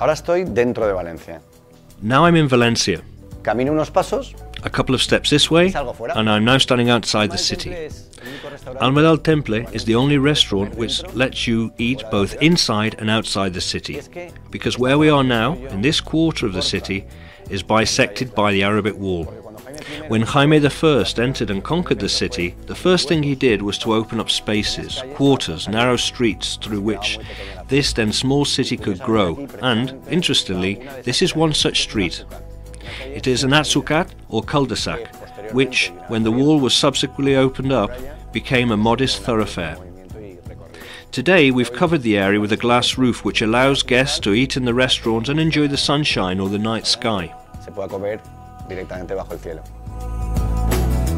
Ahora estoy dentro de Valencia. Now I'm in Valencia. Camino unos pasos. A couple of steps this way, and I'm now standing outside the city. Alma del Temple is the only restaurant which lets you eat both inside and outside the city, because where we are now, in this quarter of the city, is bisected by the Arabic wall. When Jaime I entered and conquered the city, the first thing he did was to open up spaces, quarters, narrow streets through which this then small city could grow, and, interestingly, this is one such street. It is an atzucat, or cul-de-sac, which, when the wall was subsequently opened up, became a modest thoroughfare. Today we've covered the area with a glass roof which allows guests to eat in the restaurant and enjoy the sunshine or the night sky.